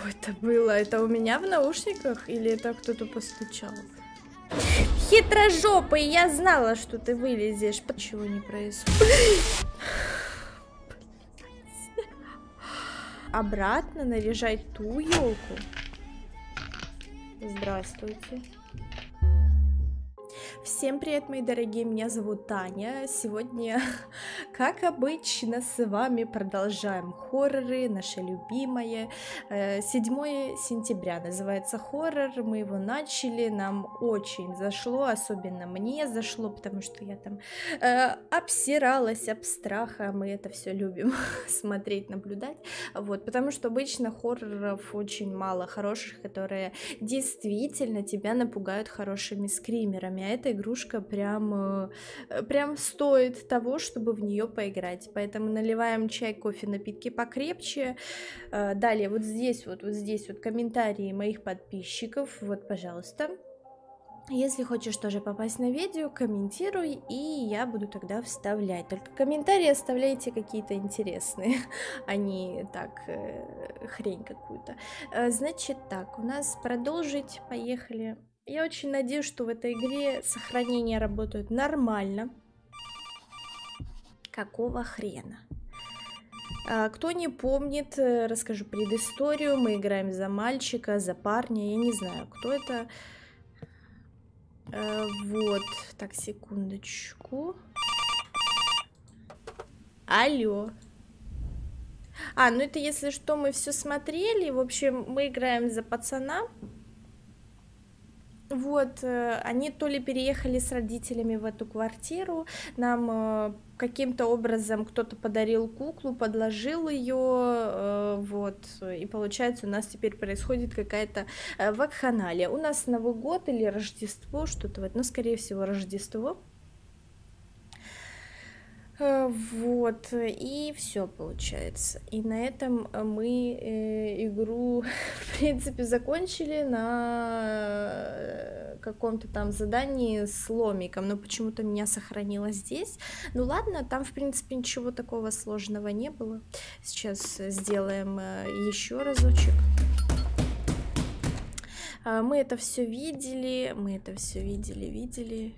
Что это было? Это у меня в наушниках или это кто-то постучал? Хитрожопый, я знала, что ты вылезешь. Почему не происходит? Обратно наряжать ту елку. Здравствуйте. Всем привет, мои дорогие, меня зовут Таня. Сегодня, как обычно, с вами продолжаем хорроры, наши любимые. 7 сентября называется хоррор, мы его начали, нам очень зашло, особенно мне зашло, потому что я там обсиралась об страха, мы это все любим смотреть, наблюдать, вот, потому что обычно хорроров очень мало хороших, которые действительно тебя напугают хорошими скримерами, а это игрушка прям стоит того, чтобы в нее поиграть. Поэтому наливаем чай, кофе, напитки покрепче. Далее вот здесь комментарии моих подписчиков. Вот, пожалуйста. Если хочешь тоже попасть на видео, комментируй, и я буду тогда вставлять. Только комментарии оставляйте какие-то интересные, а не так хрень какую-то. Значит так, у нас продолжить, поехали. Я очень надеюсь, что в этой игре сохранения работают нормально. Какого хрена? Кто не помнит, расскажу предысторию. Мы играем за мальчика, за парня. Я не знаю, кто это. Вот. Так, секундочку. Алло. А, ну это если что, мы все смотрели. В общем, мы играем за пацана. Вот, они то ли переехали с родителями в эту квартиру, нам каким-то образом кто-то подарил куклу, подложил ее, вот, и получается у нас теперь происходит какая-то вакханалия. У нас Новый год или Рождество, что-то вот, ну, скорее всего, Рождество. Вот, и все получается. И на этом мы игру, в принципе, закончили на каком-то там задании с ломиком, но почему-то меня сохранило здесь. Ну ладно, там, в принципе, ничего такого сложного не было. Сейчас сделаем еще разочек. Мы это все видели, видели.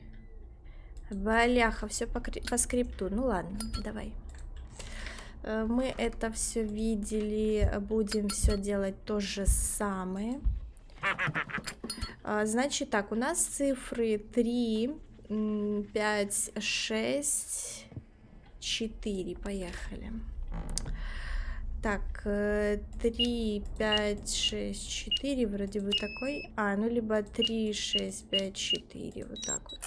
Бляха, все по скрипту. Ну ладно, давай. Мы это все видели. Будем все делать то же самое. Значит так, у нас цифры 3, 5, 6, 4. Поехали. Так, 3, 5, 6, 4. Вроде бы такой. А, ну либо 3, 6, 5, 4. Вот так вот.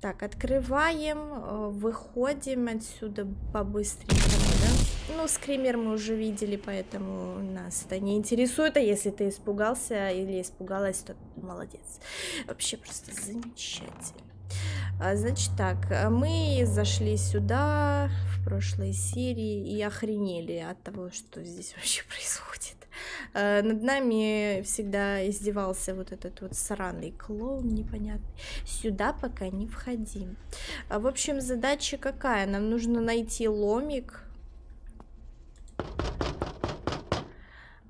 Так, открываем, выходим отсюда побыстренько, да? Ну, скример мы уже видели, поэтому нас это не интересует, а если ты испугался или испугалась, то молодец. Вообще просто замечательно. Значит так, мы зашли сюда в прошлой серии и охренели от того, что здесь вообще происходит. Над нами всегда издевался вот этот вот сраный клоун непонятный. Сюда пока не входим. В общем, задача какая? Нам нужно найти ломик.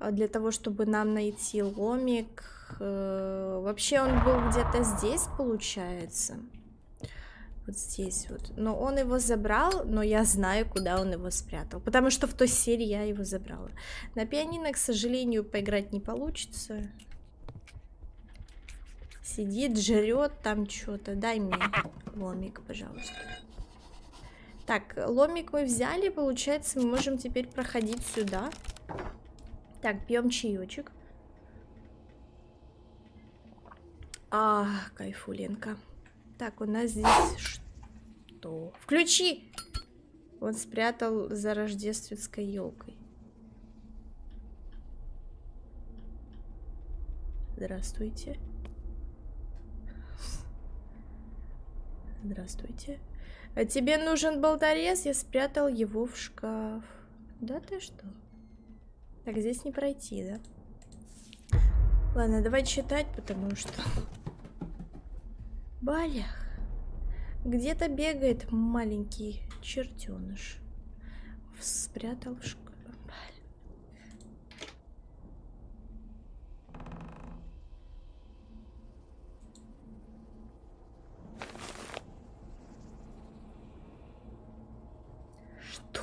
Для того, чтобы нам найти ломик. Вообще он был где-то здесь, получается. Вот здесь вот. Но он его забрал, но я знаю, куда он его спрятал. Потому что в той серии я его забрала. На пианино, к сожалению, поиграть не получится. Сидит, жрет там что-то. Дай мне ломик, пожалуйста. Так, ломик мы взяли. Получается, мы можем теперь проходить сюда. Так, пьем чаечек. А, кайфуленка. Так, у нас здесь что? Включи! Он спрятал за рождественской елкой. Здравствуйте. Здравствуйте. А тебе нужен болторез? Я спрятал его в шкаф. Да ты что? Так, здесь не пройти, да? Ладно, давай читать, потому что... Балях, где-то бегает маленький чертеныш. Спрятал в шкаф.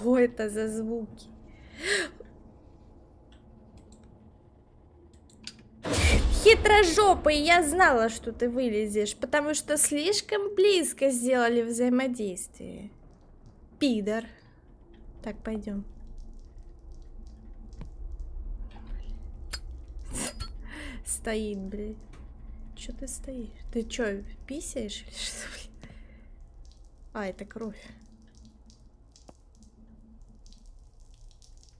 Что это за звуки? Хитрожопый, я знала, что ты вылезешь, потому что слишком близко сделали взаимодействие. Пидор. Так, пойдем. Стоит, блин. Че ты стоишь? Ты че, писаешь или что, блин? А, это кровь.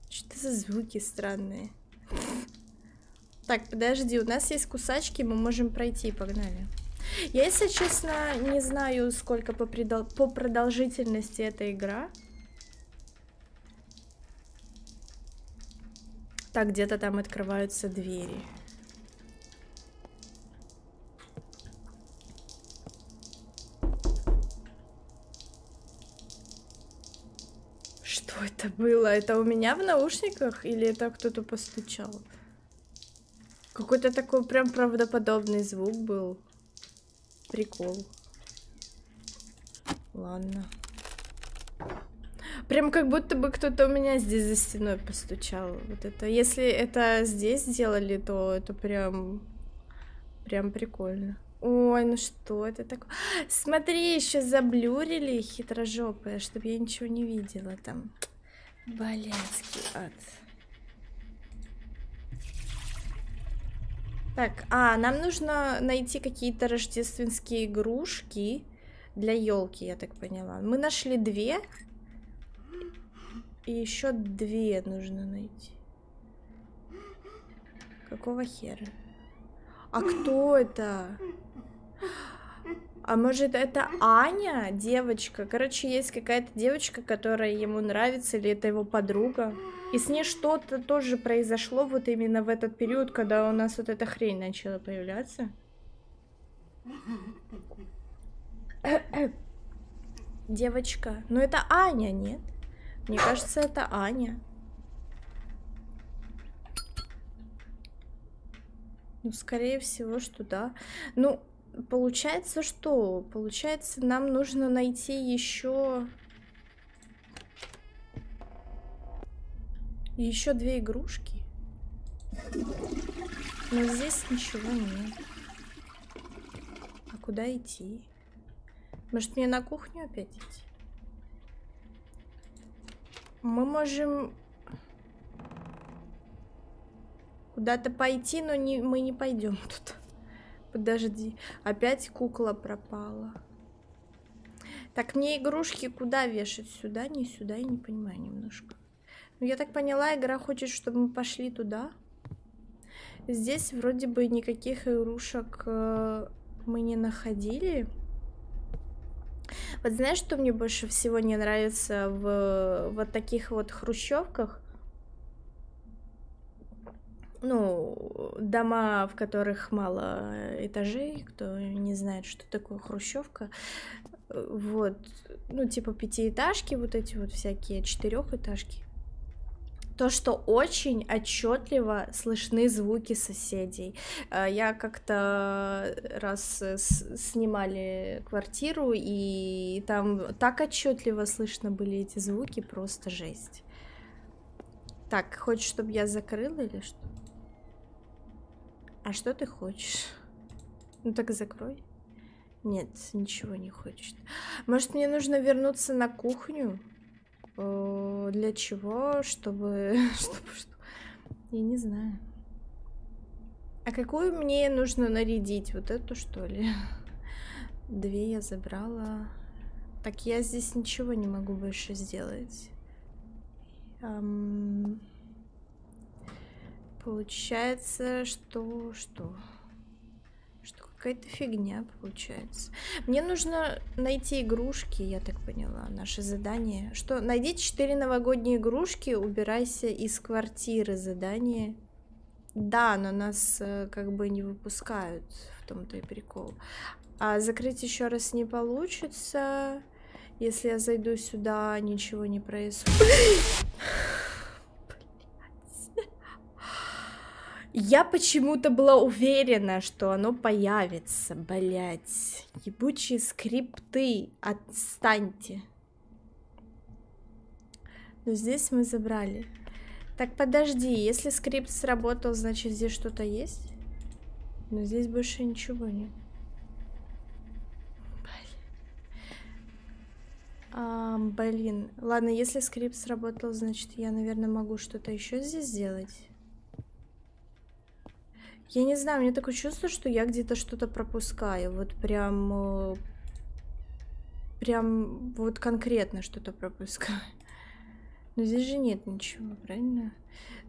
Что за звуки странные? Так, подожди, у нас есть кусачки, мы можем пройти, погнали. Я, если честно, не знаю, сколько по продолжительности эта игра. Так, где-то там открываются двери. Что это было? Это у меня в наушниках или это кто-то постучал? Какой-то такой прям правдоподобный звук был. Прикол. Ладно. Прям как будто бы кто-то у меня здесь за стеной постучал. Вот это. Если это здесь сделали, то это прям прикольно. Ой, ну что это такое? Смотри, еще заблюрили хитрожопые, чтобы я ничего не видела там. Блядский ад. Так, нам нужно найти какие-то рождественские игрушки для елки, я так поняла. Мы нашли две. И еще две нужно найти. Какого хера? А кто это? А может, это Аня, девочка? Короче, есть какая-то девочка, которая ему нравится, или это его подруга. И с ней что-то тоже произошло вот именно в этот период, когда у нас вот эта хрень начала появляться. Девочка. Но это Аня, нет? Мне кажется, это Аня. Ну, скорее всего, что да. Ну... Получается, что? Получается, нам нужно найти еще две игрушки. Но здесь ничего нет. А куда идти? Может, мне на кухню опять идти? Мы можем куда-то пойти, но мы не пойдем тут. Подожди, опять кукла пропала. Так, мне игрушки куда вешать? Сюда, не сюда, я не понимаю немножко. Ну, я так поняла, игра хочет, чтобы мы пошли туда. Здесь вроде бы никаких игрушек мы не находили. Вот знаешь, что мне больше всего не нравится в вот таких вот хрущевках? Ну, дома, в которых мало этажей, кто не знает, что такое хрущевка, вот, ну, типа пятиэтажки, вот эти вот всякие четырехэтажки, то, что очень отчетливо слышны звуки соседей. Я как-то раз снимали квартиру, и там так отчетливо слышно были эти звуки, просто жесть. Так, хочешь, чтобы я закрыла или что? А что ты хочешь? Ну так закрой. Нет, ничего не хочет. Может, мне нужно вернуться на кухню? Для чего? Чтобы... Я не знаю. А какую мне нужно нарядить? Вот эту, что ли? Две я забрала. Так, я здесь ничего не могу больше сделать. Получается, что какая-то фигня получается. Мне нужно найти игрушки, я так поняла, наше задание. Что? Найди 4 новогодние игрушки, убирайся из квартиры, задание. Да, но нас как бы не выпускают, в том-то и прикол. А закрыть еще раз не получится. Если я зайду сюда, ничего не происходит. Я почему-то была уверена, что оно появится, блять. Ебучие скрипты, отстаньте. Но здесь мы забрали. Так, подожди, если скрипт сработал, значит здесь что-то есть? Но здесь больше ничего нет. Блин. Ладно, если скрипт сработал, значит, я, наверное, могу что-то еще здесь сделать. Я не знаю, у меня такое чувство, что я где-то что-то пропускаю. Вот прям... Прям вот конкретно что-то пропускаю. Но здесь же нет ничего, правильно?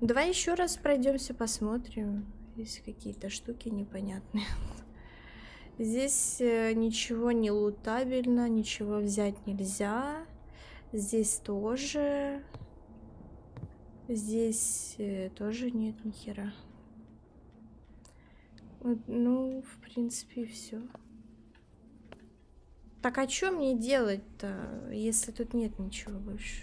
Давай еще раз пройдемся, посмотрим. Здесь какие-то штуки непонятные. Здесь ничего не лутабельно, ничего взять нельзя. Здесь тоже. Здесь тоже нет ни хера. Ну, в принципе, все. Так, а что мне делать-то, если тут нет ничего больше?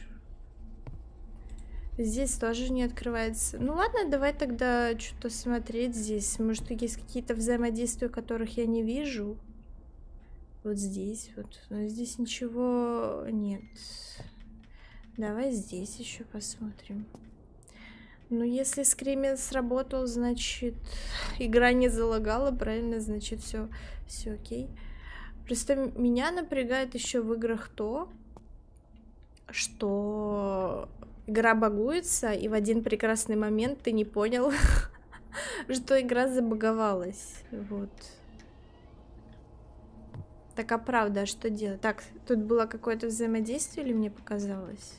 Здесь тоже не открывается. Ну ладно, давай тогда что-то смотреть здесь. Может, есть какие-то взаимодействия, которых я не вижу. Вот здесь вот. Но здесь ничего нет. Давай здесь еще посмотрим. Ну, если скример сработал, значит, игра не залагала, правильно? Значит, все окей. Просто меня напрягает еще в играх то, что... Игра багуется, и в один прекрасный момент ты не понял, что игра забаговалась. Вот. Так, а правда, что делать? Так, тут было какое-то взаимодействие или мне показалось?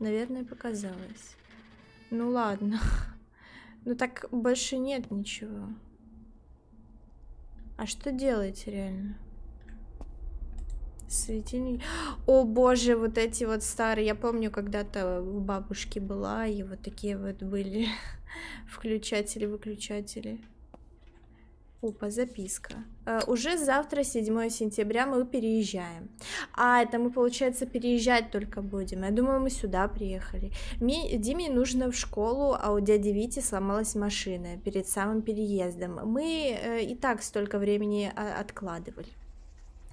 Наверное, показалось. Ну ладно. Ну так больше нет ничего. А что делать реально? Светильник. О боже, вот эти вот старые. Я помню, когда-то у бабушки была, и вот такие вот были включатели-выключатели. Опа, записка. Уже завтра, 7 сентября, мы переезжаем. А, это мы, получается, переезжать только будем. Я думаю, мы сюда приехали. Диме нужно в школу, а у дяди Вити сломалась машина перед самым переездом. Мы и так столько времени откладывали.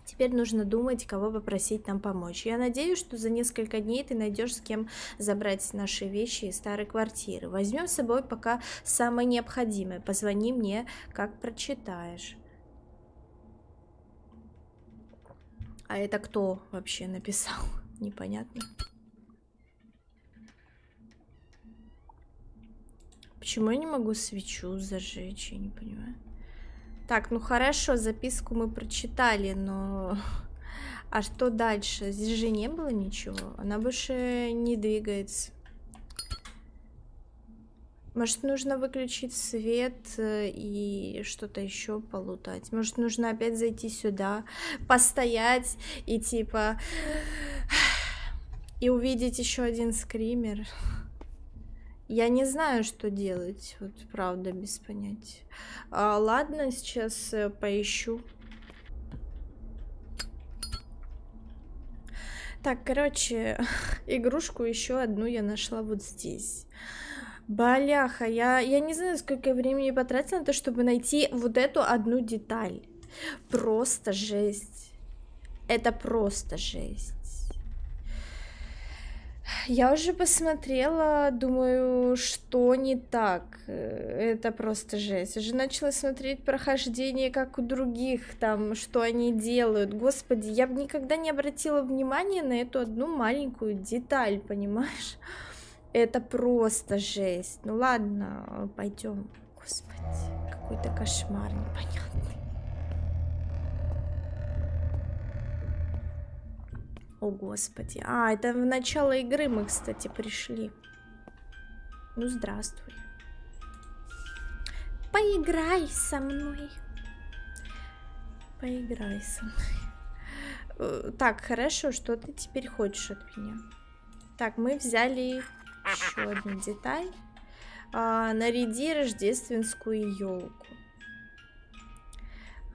Теперь нужно думать, кого попросить нам помочь. Я надеюсь, что за несколько дней ты найдешь, с кем забрать наши вещи из старой квартиры. Возьмем с собой пока самое необходимое. Позвони мне, как прочитаешь. А это кто вообще написал? Непонятно. Почему я не могу свечу зажечь? Я не понимаю. Так, ну хорошо, записку мы прочитали, но... А что дальше? Здесь же не было ничего. Она больше не двигается. Может, нужно выключить свет и что-то еще полутать. Может, нужно опять зайти сюда, постоять и типа... И увидеть еще один скример. Я не знаю, что делать, вот правда, без понятия. Ладно, сейчас поищу. Так, короче, игрушку еще одну я нашла вот здесь. Бляха, я не знаю, сколько времени потратила на то, чтобы найти вот эту одну деталь. Просто жесть. Это просто жесть. Я уже посмотрела, думаю, что не так. Это просто жесть. Я же начала смотреть прохождение, как у других, там, что они делают. Господи, я бы никогда не обратила внимания на эту одну маленькую деталь, понимаешь? Это просто жесть. Ну ладно, пойдем. Господи, какой-то кошмар непонятный. О, господи. А, это в начало игры мы, кстати, пришли. Ну, здравствуй. Поиграй со мной. Поиграй со мной. Так, хорошо, что ты теперь хочешь от меня? Так, мы взяли еще одну деталь. Наряди рождественскую елку.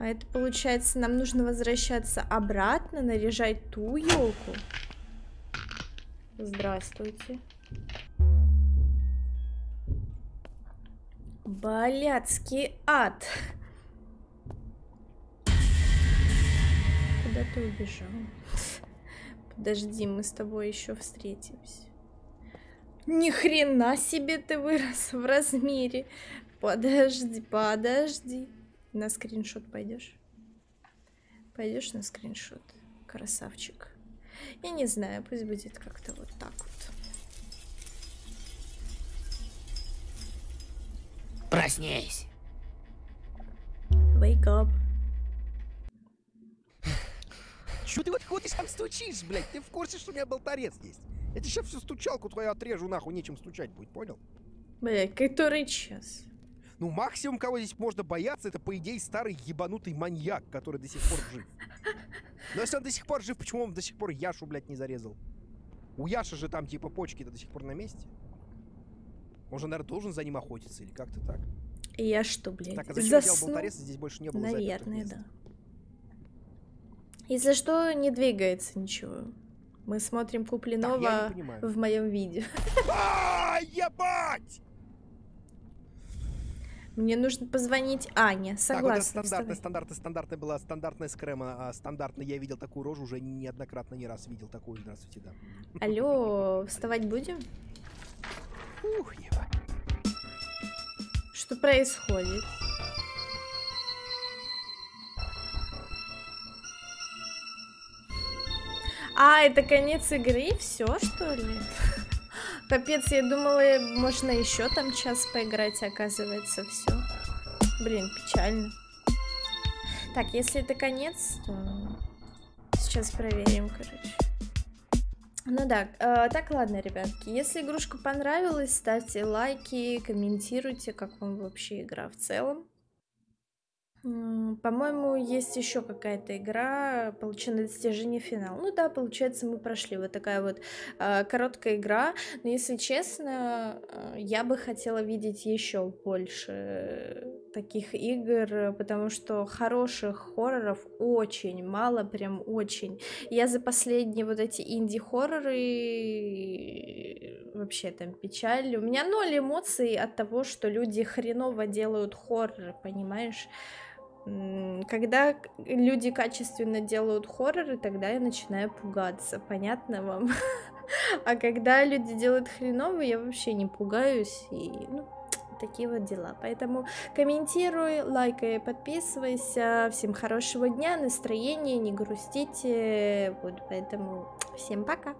А это получается, нам нужно возвращаться обратно, наряжать ту елку. Здравствуйте. Блядский ад. Куда ты убежал? Подожди, мы с тобой еще встретимся. Ни хрена себе ты вырос в размере. Подожди, подожди. На скриншот пойдешь? Пойдешь на скриншот, красавчик. Я не знаю, пусть будет как-то вот так вот. Проснись. Wake up. Чё ты вот ходишь там стучишь, блядь? Ты в курсе, что у меня болторез есть? Я тебе сейчас всю стучалку твою отрежу, нахуй, нечем стучать будет, понял? Блядь, который час? Ну, максимум, кого здесь можно бояться, это, по идее, старый ебанутый маньяк, который до сих пор жив. Но если он до сих пор жив, почему он до сих пор Яшу, блядь, не зарезал? У Яши же там, типа, почки-то до сих пор на месте. Он же, наверное, должен за ним охотиться или как-то так. Я что, блядь, так, а зачем делал болторез, здесь больше не было запертых мест? Наверное, да. Если что, не двигается ничего. Мы смотрим Куплинова в моем видео. А, ебать! Мне нужно позвонить Ане. Согласна. Стандартная была, стандартная скрема, а стандартная, я видел такую рожу уже неоднократно, не раз видел такую. Здравствуйте, да. Алло, вставать будем? Ух, ева. Что происходит? А, это конец игры, все что ли? Капец, я думала, можно еще там час поиграть, оказывается, все. Блин, печально. Так, если это конец, то сейчас проверим, короче. Ну да, так, ладно, ребятки. Если игрушка понравилась, ставьте лайки, комментируйте, как вам вообще игра в целом. По-моему, есть еще какая-то игра, получено достижение финал. Ну да, получается, мы прошли. Вот такая вот короткая игра. Но если честно, я бы хотела видеть еще больше таких игр, потому что хороших хорроров очень мало, прям очень. Я за последние вот эти инди-хорроры вообще там печаль. У меня ноль эмоций от того, что люди хреново делают хорроры, понимаешь? Когда люди качественно делают хорроры, тогда я начинаю пугаться, понятно вам? А когда люди делают хреново, я вообще не пугаюсь, и ну, такие вот дела. Поэтому комментируй, лайкай, подписывайся. Всем хорошего дня, настроения, не грустите. Вот, поэтому всем пока.